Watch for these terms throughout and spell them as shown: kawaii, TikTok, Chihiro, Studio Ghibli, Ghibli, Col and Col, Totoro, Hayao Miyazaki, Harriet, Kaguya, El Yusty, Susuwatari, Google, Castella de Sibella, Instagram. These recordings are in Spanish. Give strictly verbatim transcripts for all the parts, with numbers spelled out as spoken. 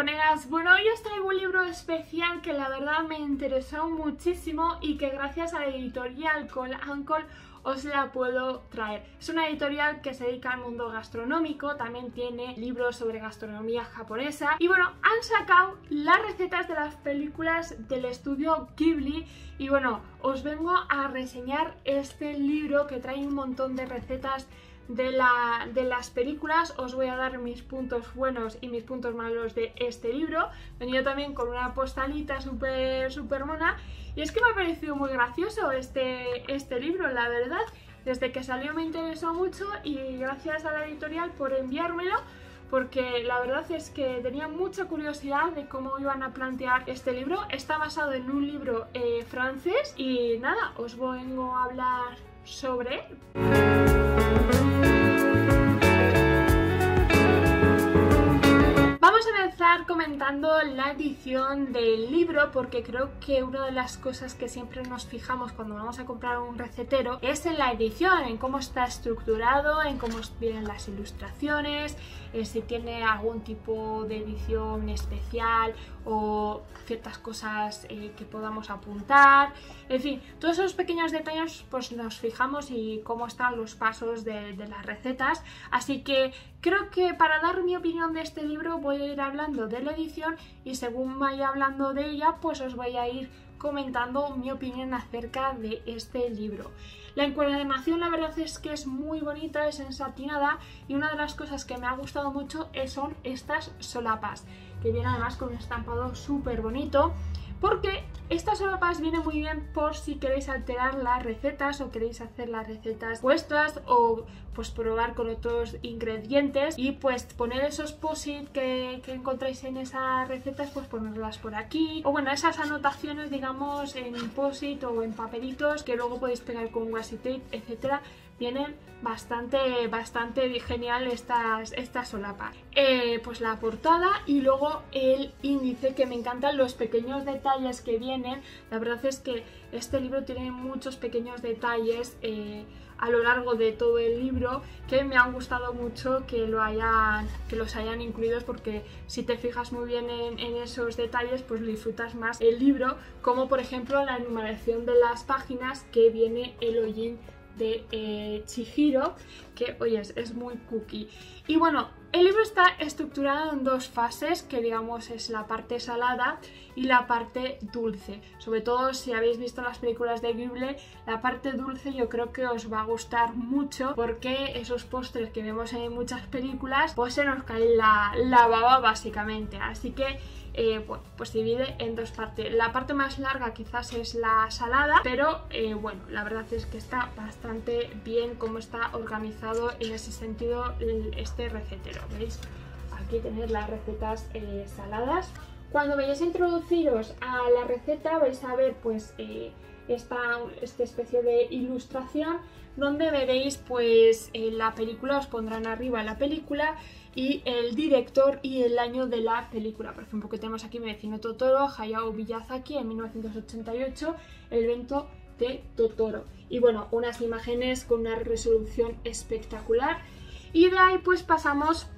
conegas, bueno, hoy os traigo un libro especial que la verdad me interesó muchísimo y que gracias a la editorial Col and Col os la puedo traer. Es una editorial que se dedica al mundo gastronómico, también tiene libros sobre gastronomía japonesa y bueno, han sacado las recetas de las películas del estudio Ghibli y bueno, os vengo a reseñar este libro que trae un montón de recetas De, la, de las películas. Os voy a dar mis puntos buenos y mis puntos malos de este libro. Venía también con una postalita súper súper mona y es que me ha parecido muy gracioso este, este libro, la verdad. Desde que salió me interesó mucho y gracias a la editorial por enviármelo, porque la verdad es que tenía mucha curiosidad de cómo iban a plantear este libro. Está basado en un libro eh, francés y nada, os vengo a hablar sobre él. Comentando la edición del libro, porque creo que una de las cosas que siempre nos fijamos cuando vamos a comprar un recetero es en la edición, en cómo está estructurado, en cómo vienen las ilustraciones, eh, si tiene algún tipo de edición especial o ciertas cosas eh, que podamos apuntar, en fin, todos esos pequeños detalles pues nos fijamos y cómo están los pasos de, de las recetas, así que creo que para dar mi opinión de este libro voy a ir hablando de la edición y según vaya hablando de ella pues os voy a ir comentando mi opinión acerca de este libro. La encuadernación la verdad es que es muy bonita, es ensatinada y una de las cosas que me ha gustado mucho son estas solapas que vienen además con un estampado súper bonito, porque estas solapas vienen muy bien por si queréis alterar las recetas o queréis hacer las recetas vuestras o pues probar con otros ingredientes y pues poner esos post-it que, que encontráis en esas recetas, pues ponerlas por aquí o bueno, esas anotaciones digamos en post-it o en papelitos que luego podéis pegar con washi tape, etcétera. Vienen bastante, bastante genial estas, estas solapas. Eh, pues la portada y luego el índice, que me encantan los pequeños detalles que vienen. La verdad es que este libro tiene muchos pequeños detalles eh, a lo largo de todo el libro que me han gustado mucho que, lo hayan, que los hayan incluidos, porque si te fijas muy bien en, en esos detalles pues disfrutas más el libro, como por ejemplo la numeración de las páginas que viene el hollín de eh, Chihiro, que oye, es muy cookie. Y bueno, el libro está estructurado en dos fases, que digamos es la parte salada y la parte dulce. Sobre todo si habéis visto las películas de Ghibli, la parte dulce yo creo que os va a gustar mucho, porque esos postres que vemos en muchas películas pues se nos cae la, la baba básicamente. Así que Eh, bueno, pues se divide en dos partes. La parte más larga quizás es la salada, pero eh, bueno, la verdad es que está bastante bien cómo está organizado en ese sentido este recetero. ¿Veis? Aquí tenéis las recetas eh, saladas. Cuando vayáis a introduciros a la receta vais a ver pues eh, esta, esta especie de ilustración donde veréis pues eh, la película, os pondrán arriba la película y el director y el año de la película. Por ejemplo, que tenemos aquí Mi vecino Totoro, Hayao Miyazaki en mil novecientos ochenta y ocho, el evento de Totoro. Y bueno, unas imágenes con una resolución espectacular. Y de ahí pues pasamos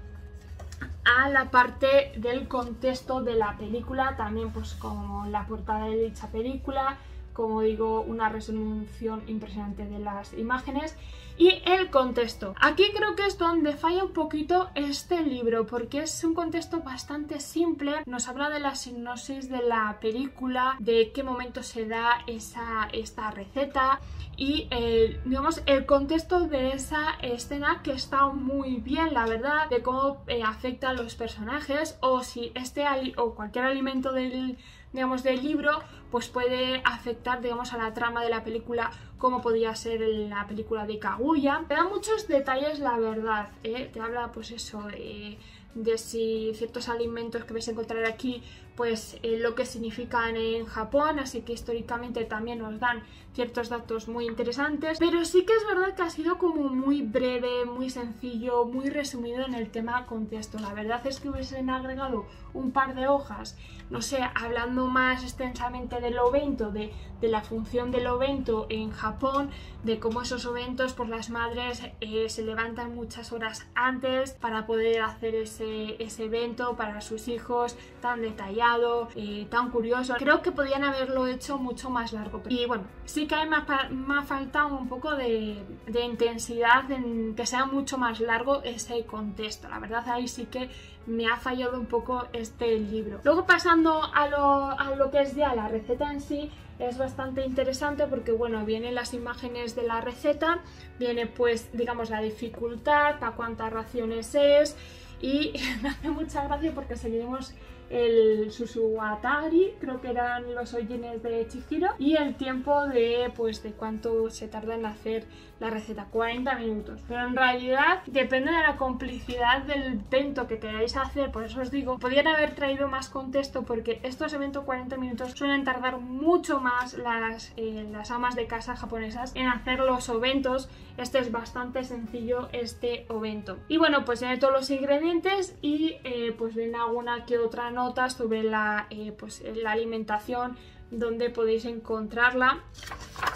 a la parte del contexto de la película, también pues como la portada de dicha película, como digo, una resolución impresionante de las imágenes y el contexto. Aquí creo que es donde falla un poquito este libro, porque es un contexto bastante simple. Nos habla de la sinopsis de la película, de qué momento se da esa, esta receta y el, digamos, el contexto de esa escena, que está muy bien, la verdad, de cómo eh, afecta a los personajes o si este o cualquier alimento del digamos del libro pues puede afectar digamos a la trama de la película, como podría ser en la película de Kaguya. Te da muchos detalles la verdad, ¿eh? Te habla pues eso eh, de si ciertos alimentos que vais a encontrar aquí pues eh, lo que significan en Japón, así que históricamente también nos dan ciertos datos muy interesantes, pero sí que es verdad que ha sido como muy breve, muy sencillo, muy resumido en el tema contexto. La verdad es que hubiesen agregado un par de hojas, no sé, hablando más extensamente del ovento, de, de la función del ovento en Japón, de cómo esos oventos por las madres eh, se levantan muchas horas antes para poder hacer ese, ese evento para sus hijos, tan detallado, eh, tan curioso. Creo que podían haberlo hecho mucho más largo. Y bueno, sí que me ha faltado un poco de, de intensidad, en que sea mucho más largo ese contexto. La verdad, ahí sí que me ha fallado un poco este libro. Luego, pasando a lo, a lo que es ya la receta en sí, es bastante interesante porque, bueno, vienen las imágenes de la receta, viene pues, digamos, la dificultad, para cuántas raciones es, y me hace mucha gracia porque seguimos el Susuwatari, creo que eran los hollines de Chihiro, y el tiempo de, pues, de cuánto se tarda en hacer la receta, cuarenta minutos. Pero en realidad depende de la complicidad del evento que queráis hacer, por eso os digo, podrían haber traído más contexto porque estos eventos cuarenta minutos suelen tardar mucho más las, eh, las amas de casa japonesas en hacer los oventos. Este es bastante sencillo, este ovento. Y bueno, pues tiene todos los ingredientes y eh, pues viene alguna que otra nota notas sobre la, eh, pues, la alimentación, donde podéis encontrarla,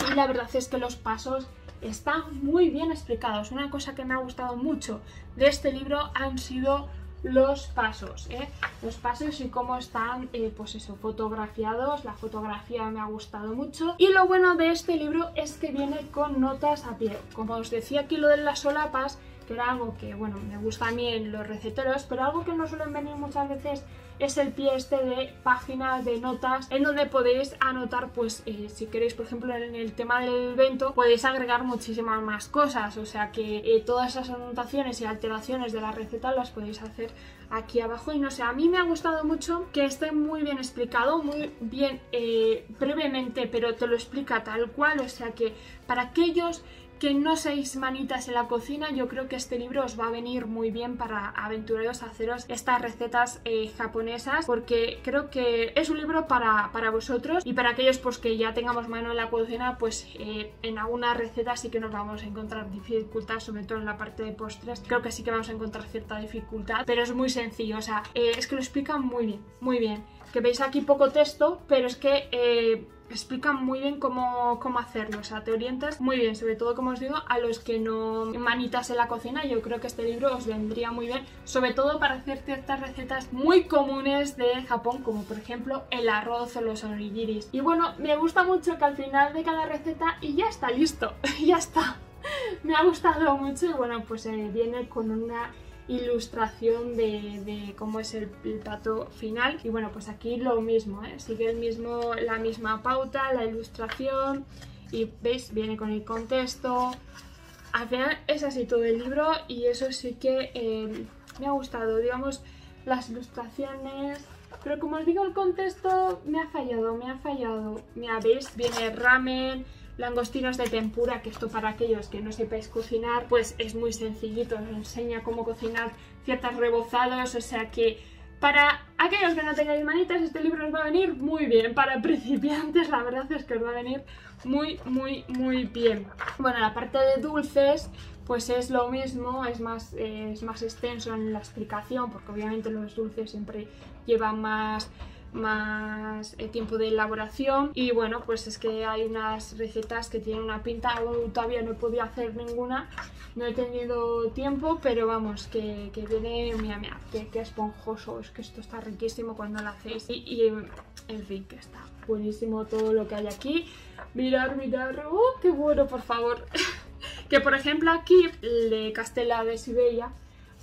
y la verdad es que los pasos están muy bien explicados. Una cosa que me ha gustado mucho de este libro han sido los pasos, ¿eh? los pasos y cómo están eh, pues eso, fotografiados. La fotografía me ha gustado mucho, y lo bueno de este libro es que viene con notas a pie. Como os decía, aquí lo de las solapas, que era algo que, bueno, me gusta a mí en los receteros, pero algo que no suelen venir muchas veces es el pie este de páginas de notas, en donde podéis anotar, pues eh, si queréis, por ejemplo, en el tema del evento podéis agregar muchísimas más cosas, o sea que eh, todas esas anotaciones y alteraciones de la receta las podéis hacer aquí abajo. Y no sé, a mí me ha gustado mucho que esté muy bien explicado, muy bien, eh, brevemente, pero te lo explica tal cual, o sea que para aquellos que no seáis manitas en la cocina, yo creo que este libro os va a venir muy bien para aventuraros a haceros estas recetas eh, japonesas, porque creo que es un libro para, para vosotros, y para aquellos pues que ya tengamos mano en la cocina, pues eh, en algunas recetas sí que nos vamos a encontrar dificultad, sobre todo en la parte de postres. Creo que sí que vamos a encontrar cierta dificultad, pero es muy sencillo, o sea, eh, es que lo explican muy bien, muy bien. Que veis aquí poco texto, pero es que... Eh, explican muy bien cómo, cómo hacerlo, o sea, te orientas muy bien, sobre todo, como os digo, a los que no manitas en la cocina. Yo creo que este libro os vendría muy bien, sobre todo para hacer ciertas recetas muy comunes de Japón, como por ejemplo el arroz o los onigiris. Y bueno, me gusta mucho que al final de cada receta y ya está listo, ya está. Me ha gustado mucho, y bueno, pues eh, viene con una ilustración de, de cómo es el, el plato final. Y bueno, pues aquí lo mismo, ¿eh? Sigue el mismo, la misma pauta, la ilustración, y veis, viene con el contexto. Al final es así todo el libro, y eso sí que eh, me ha gustado, digamos, las ilustraciones. Pero como os digo, el contexto me ha fallado, me ha fallado. Mira, veis, viene ramen, langostinos de tempura, que esto para aquellos que no sepáis cocinar, pues es muy sencillito, os enseña cómo cocinar ciertas rebozadas, o sea que para aquellos que no tengáis manitas, este libro os va a venir muy bien. Para principiantes, la verdad es que os va a venir muy, muy, muy bien. Bueno, la parte de dulces, pues es lo mismo, es más, eh, es más extenso en la explicación, porque obviamente los dulces siempre llevan más... más tiempo de elaboración. Y bueno, pues es que hay unas recetas que tienen una pinta, todavía no he podido hacer ninguna, no he tenido tiempo, pero vamos, que, que viene, mira, mira, que, que esponjoso, es que esto está riquísimo cuando lo hacéis, y, y en fin, que está buenísimo todo lo que hay aquí. Mirar, mirar, oh, qué bueno, por favor. Que por ejemplo aquí, el de Castella de Sibella,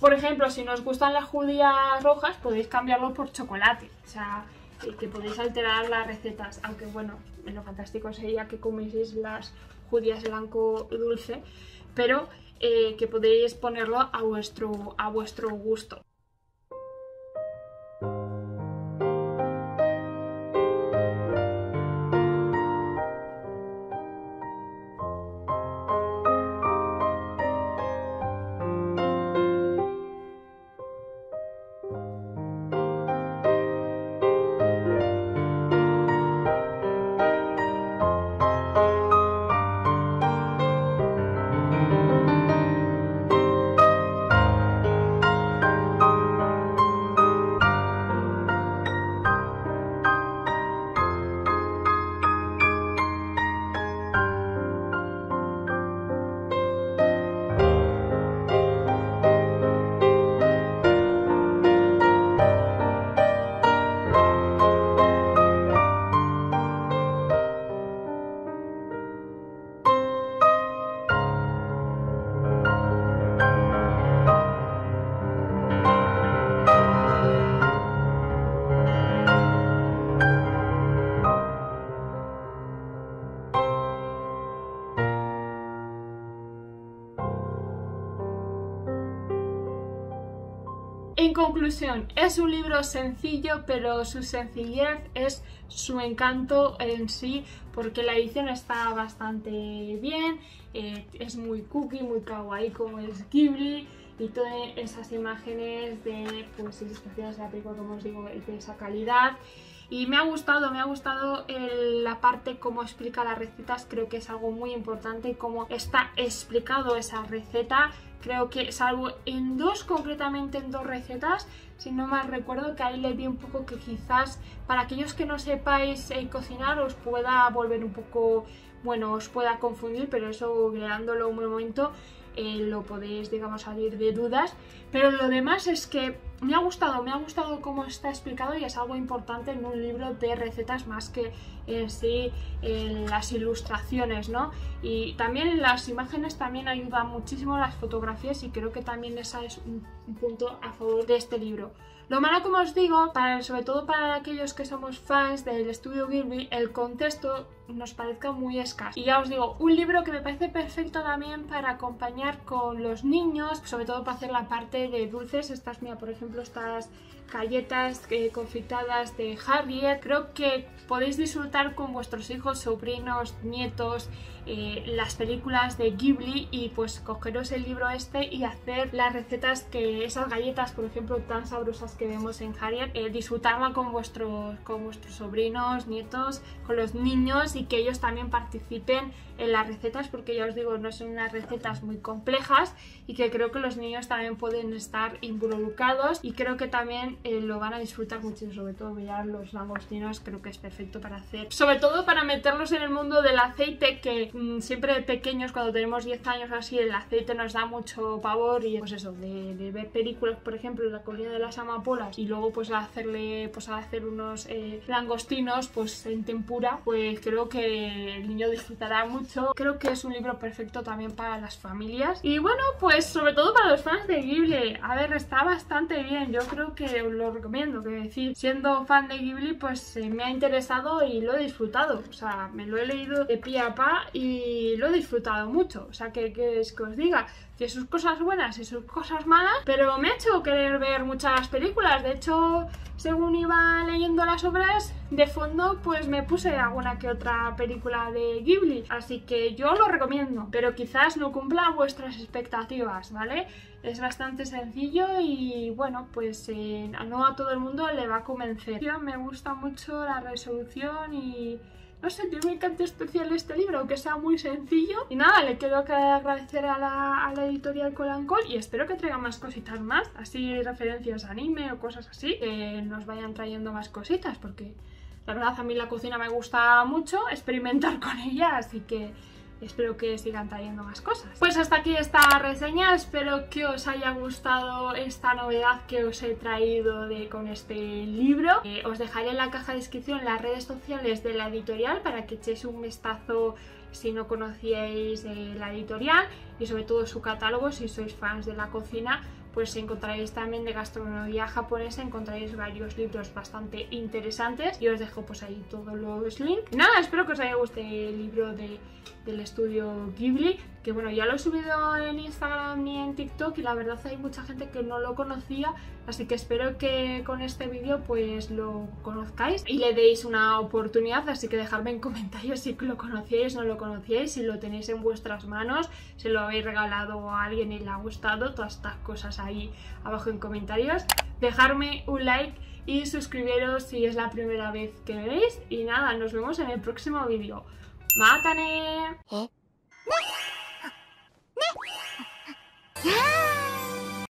por ejemplo, si no os gustan las judías rojas, podéis cambiarlo por chocolate, o sea, que podéis alterar las recetas, aunque bueno, lo fantástico sería que comieseis las judías blanco dulce, pero eh, que podéis ponerlo a vuestro, a vuestro gusto. En conclusión, es un libro sencillo, pero su sencillez es su encanto en sí, porque la edición está bastante bien, eh, es muy cookie, muy kawaii como es Ghibli, y todas esas imágenes de pues, ilustraciones de la película, como os digo, de esa calidad. Y me ha gustado, me ha gustado el, la parte cómo explica las recetas, creo que es algo muy importante cómo está explicado esa receta. Creo que salvo en dos, concretamente en dos recetas, si no mal recuerdo, que ahí le vi un poco que quizás para aquellos que no sepáis eh, cocinar os pueda volver un poco, bueno, os pueda confundir, pero eso googleándolo un momento eh, lo podéis, digamos, salir de dudas. Pero lo demás es que me ha gustado, me ha gustado cómo está explicado y es algo importante en un libro de recetas más que en sí en las ilustraciones, ¿no? Y también las imágenes también ayudan muchísimo, las fotografías, y creo que también esa es un, un punto a favor de este libro. Lo malo, como os digo, para, sobre todo para aquellos que somos fans del estudio Ghibli, el contexto nos parezca muy escaso. Y ya os digo, un libro que me parece perfecto también para acompañar con los niños, sobre todo para hacer la parte de dulces. Estas, mira, por ejemplo, estas galletas eh, confitadas de Harriet. Creo que podéis disfrutar con vuestros hijos, sobrinos, nietos, eh, las películas de Ghibli, y pues cogeros el libro este y hacer las recetas, que esas galletas, por ejemplo, tan sabrosas que vemos en Harriet, eh, disfrutarla con vuestros, con vuestros sobrinos, nietos, con los niños, y que ellos también participen en las recetas, porque ya os digo, no son unas recetas muy complejas y que creo que los niños también pueden estar involucrados, y creo que también eh, lo van a disfrutar mucho. Sobre todo mirar los langostinos, creo que es perfecto para hacer, sobre todo para meterlos en el mundo del aceite, que mmm, siempre de pequeños, cuando tenemos diez años o así, el aceite nos da mucho pavor, y pues eso, de, de ver películas, por ejemplo, La colina de las amapolas, y luego pues a hacerle pues a hacer unos eh, langostinos pues en tempura, pues creo que el niño disfrutará mucho. Creo que es un libro perfecto también para las familias, y bueno, pues sobre todo para los fans de Ghibli. A ver, está bastante bien, yo creo que os lo recomiendo, que decir, siendo fan de Ghibli, pues eh, me ha interesado y lo he disfrutado, o sea, me lo he leído de pie a pa y lo he disfrutado mucho, o sea, que, que es que os diga que sus cosas buenas y sus cosas malas, pero me ha hecho querer ver muchas películas. De hecho, según iba leyendo las obras, de fondo pues me puse alguna que otra película de Ghibli, así que yo lo recomiendo, pero quizás no cumpla vuestras expectativas, ¿vale? Es bastante sencillo y bueno, pues eh, no a todo el mundo le va a convencer. Me gusta mucho la resolución y... no sé, tiene un encanto especial este libro, aunque sea muy sencillo. Y nada, le quiero agradecer a la, a la editorial Col and Col, y espero que traigan más cositas más, así referencias a anime o cosas así, que nos vayan trayendo más cositas, porque la verdad a mí la cocina me gusta mucho, experimentar con ella, así que espero que sigan trayendo más cosas. Pues hasta aquí esta reseña, espero que os haya gustado esta novedad que os he traído de, con este libro. Eh, os dejaré en la caja de descripción las redes sociales de la editorial para que echéis un vistazo si no conocíais eh, la editorial, y sobre todo su catálogo. Si sois fans de la cocina, pues encontraréis también de gastronomía japonesa, encontraréis varios libros bastante interesantes, y os dejo pues ahí todos los links. Nada, espero que os haya gustado el libro de, del estudio Ghibli, que bueno, ya lo he subido en Instagram y en TikTok, y la verdad hay mucha gente que no lo conocía, así que espero que con este vídeo pues lo conozcáis y le deis una oportunidad. Así que dejadme en comentarios si lo conocíais, no lo conocíais, si lo tenéis en vuestras manos, si lo habéis regalado a alguien y le ha gustado, todas estas cosas ahí abajo en comentarios. Dejarme un like y suscribiros si es la primera vez que me veis, y nada, nos vemos en el próximo vídeo. ¡Mátane! ¿Eh?